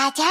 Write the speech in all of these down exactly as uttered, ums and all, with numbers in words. ダジャー。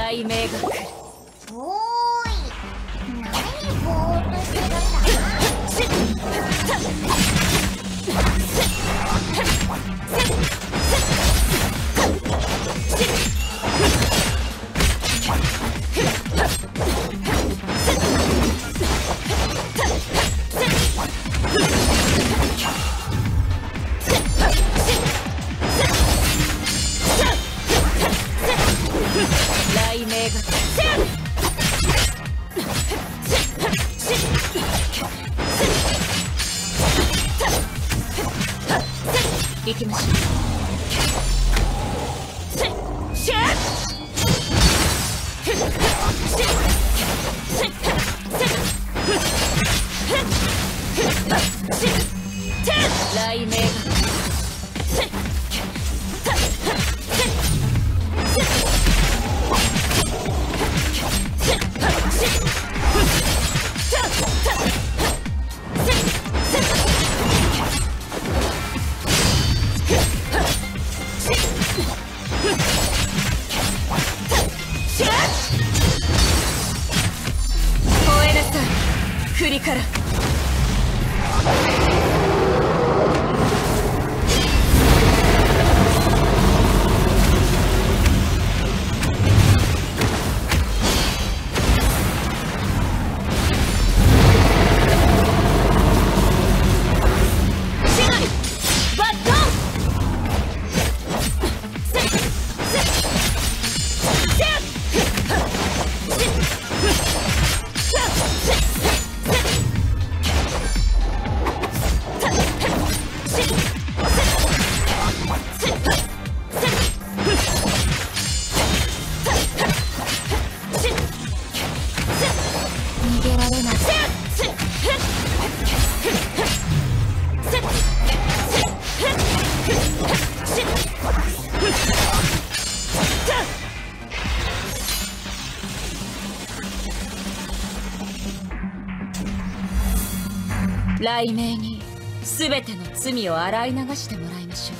雷鳴が来る。おーい、何ぼーっとしてたな。雷鳴が行きましょう。栗から雷鳴に全ての罪を洗い流してもらいましょう。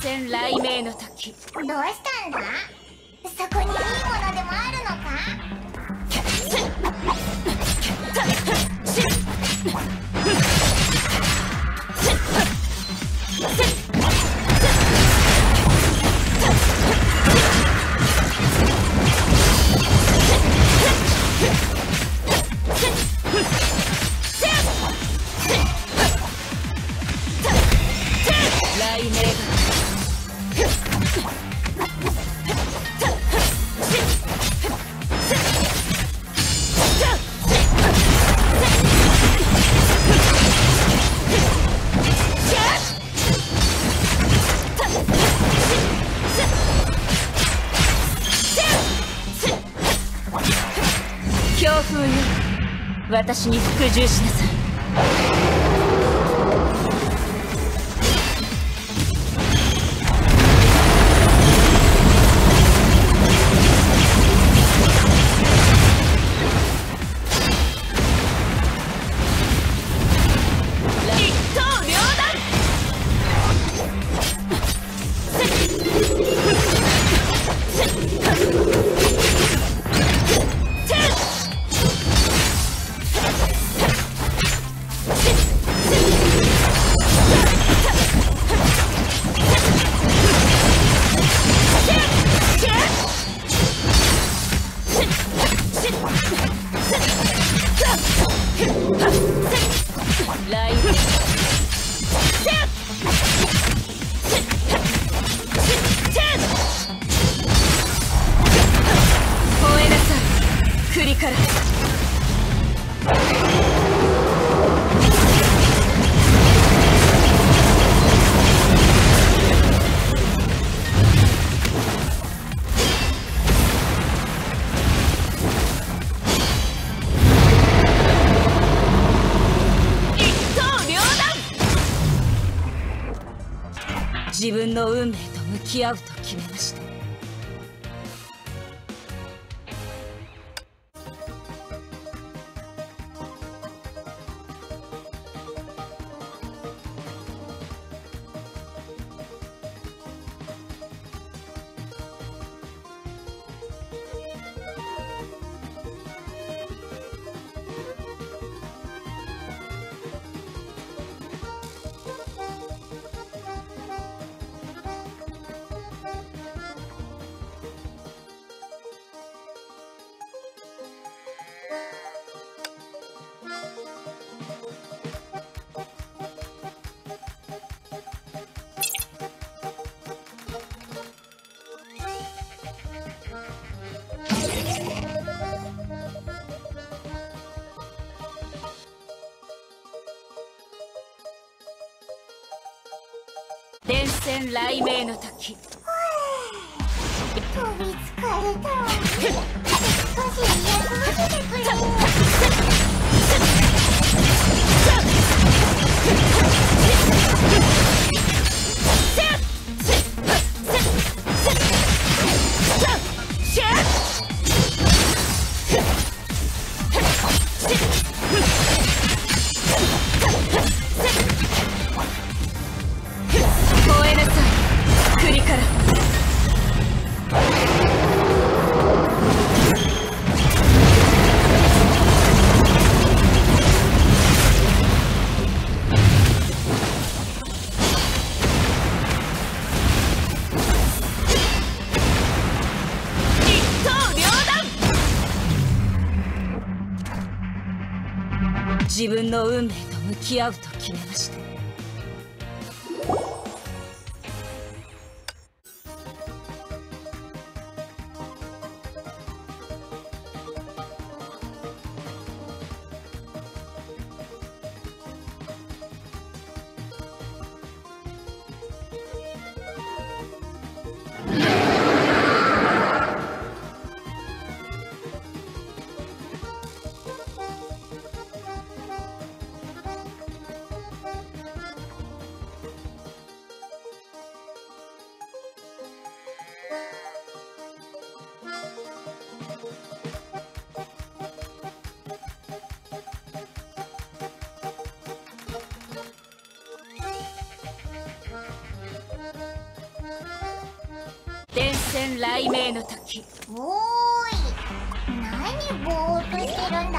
戦雷鳴の時。どうしたんだ？そこにいいものでもあるのか？雷鳴が。強風よ、私に服従しなさい。自分の運命と向き合うと決めました。電線雷鳴の時。飛びつかれたわ。少し休ませてくれよ。自分の運命と向き合うと決めました。戦雷鳴の時。おーい、何ぼーっとしてるんだ。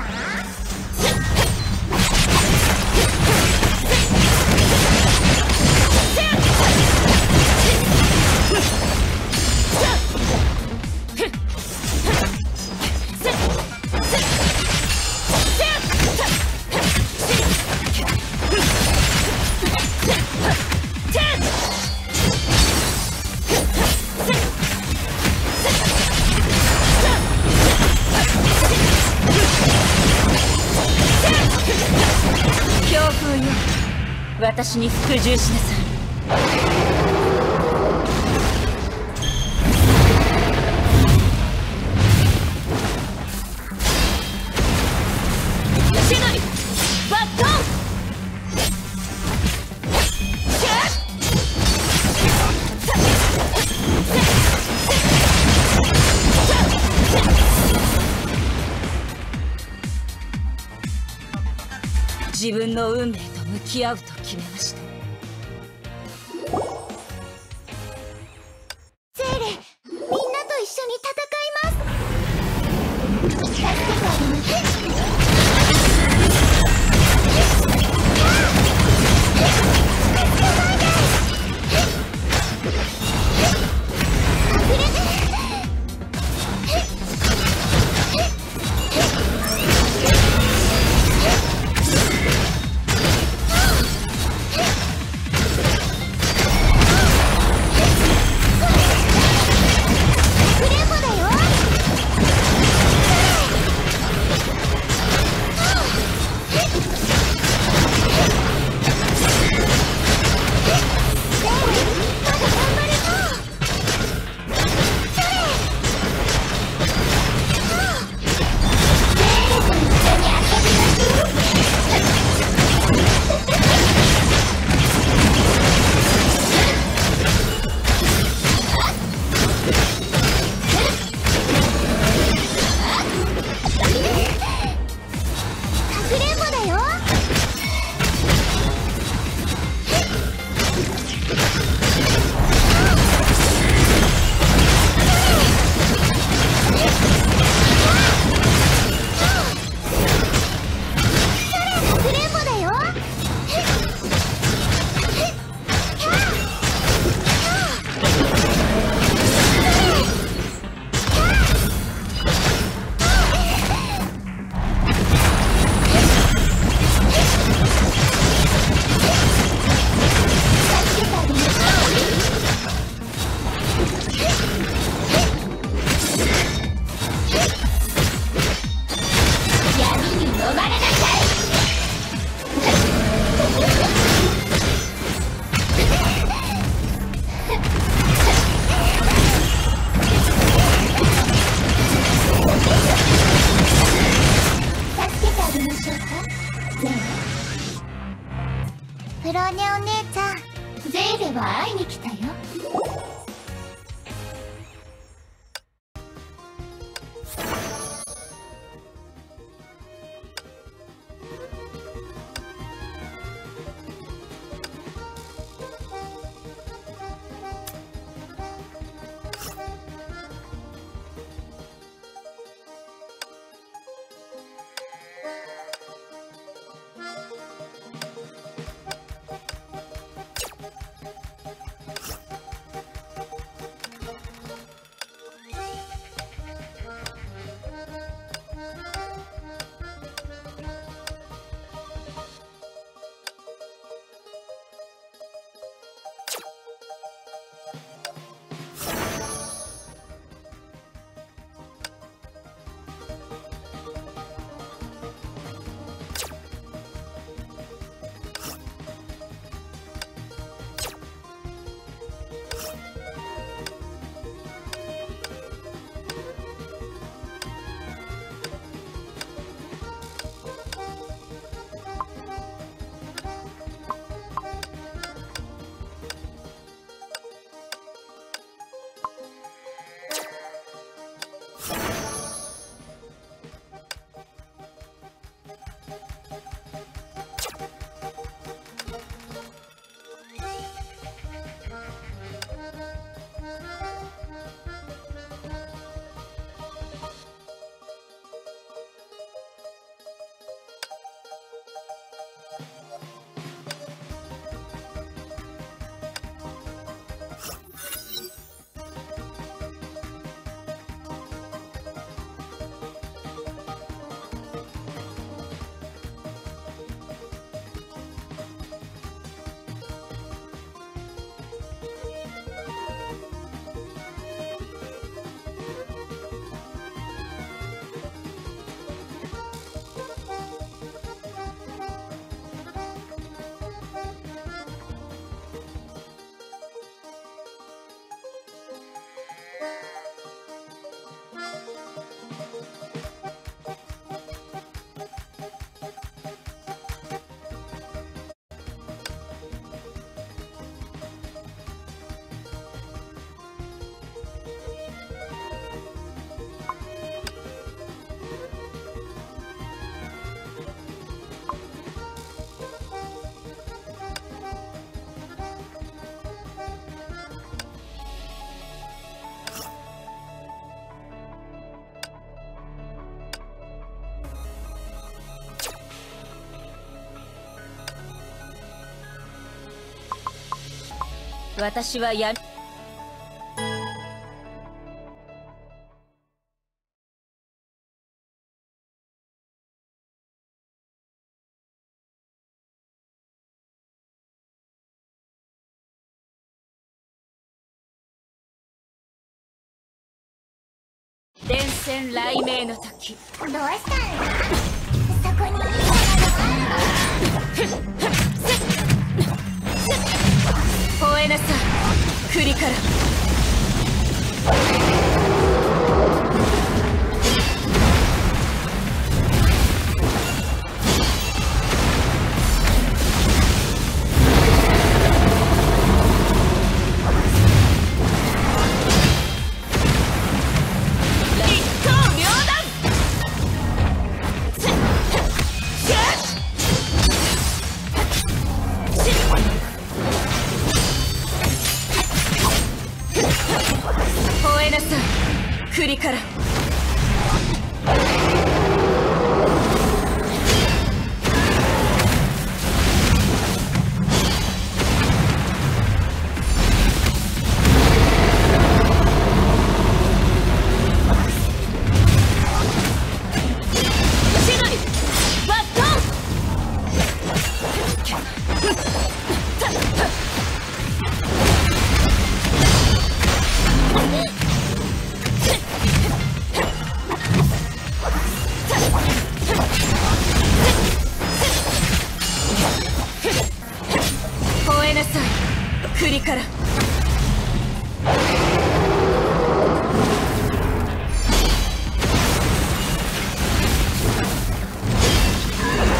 私に服従しなさい。自分の運命と向き合うと決めました。セイレ、みんなと一緒に戦います。助けてあげます。フローニャお姉ちゃん、ゼイレは会いに来たよ。私は闇。電線雷鳴の時、どうしたんだ？そこにいたのは吠えなさい、栗から一刀両断。吠えなさい、栗から栗から吠えなさい、栗から。吠えなさ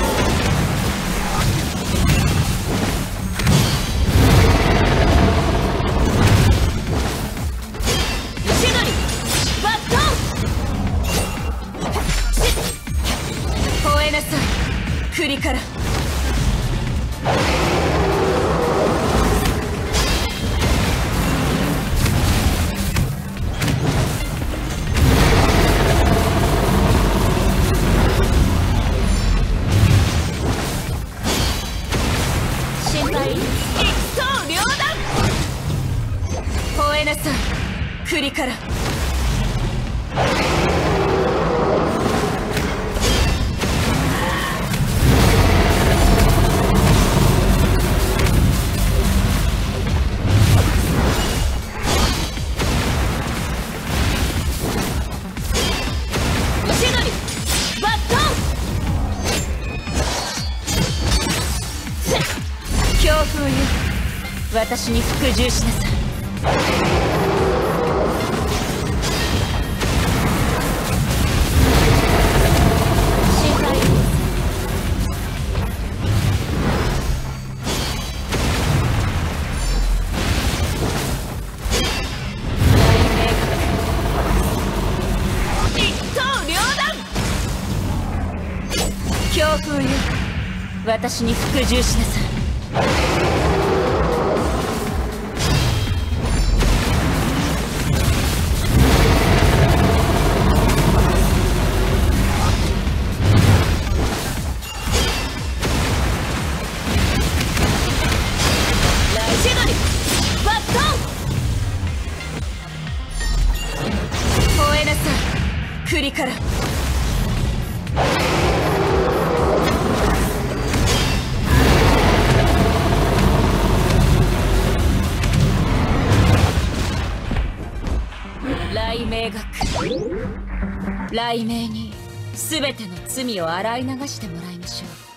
い、栗から。牛鳥バットン。強風よ、私に服従しなさい。強風よ、私に服従しなさい。栗から雷鳴が来る。雷鳴に全ての罪を洗い流してもらいましょう。